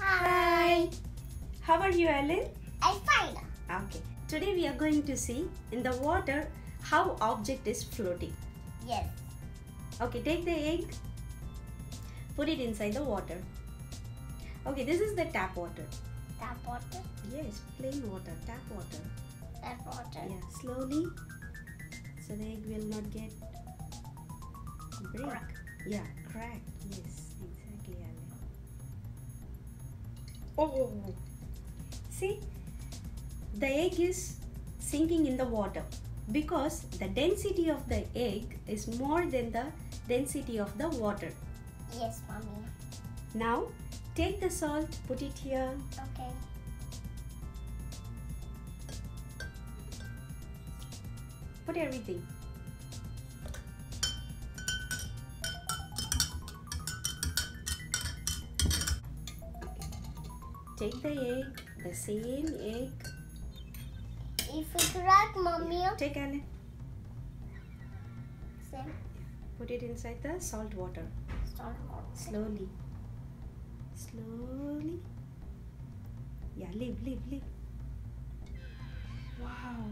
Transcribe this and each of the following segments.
Hi. How are you, Allan? I'm fine. Okay. Today we are going to see in the water how object is floating. Yes. Okay, take the egg. Put it inside the water. Okay, this is the tap water. Tap water? Yes, plain water, tap water. Tap water? Yeah, slowly. So the egg will not get break. Crack. Yeah, crack. Yes, exactly, Allan. Oh! See, the egg is sinking in the water because the density of the egg is more than the density of the water. Yes, mommy. Now, take the salt, put it here. Okay. Put everything. Take the egg, the same egg. If it crack, mommy. Take Allan. Same. Put it inside the salt water. Salt water. Slowly. Slowly. Yeah, leave. Wow.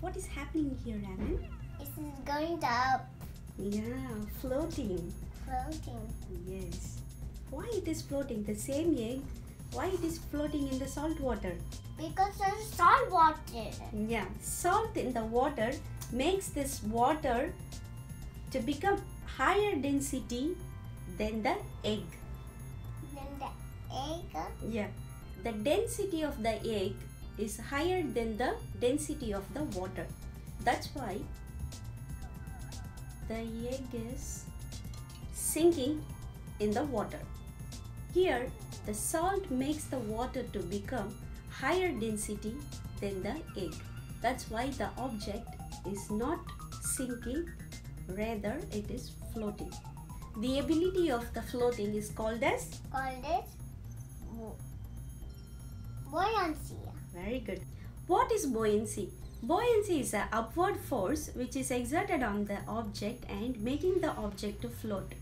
What is happening here, Allan? This is going up. Yeah, floating. Floating. Yes. Why it is floating? The same egg. Why it is floating in the salt water? Because there's salt water. Yeah, salt in the water makes this water to become higher density than the egg. Than the egg? Yeah. The density of the egg is higher than the density of the water. That's why the egg is sinking in the water. Here, the salt makes the water to become higher density than the egg. That's why the object is not sinking. Rather, it is floating. The ability of the floating is called as? Called as buoyancy. Very good. What is buoyancy? Buoyancy is an upward force which is exerted on the object and making the object to float.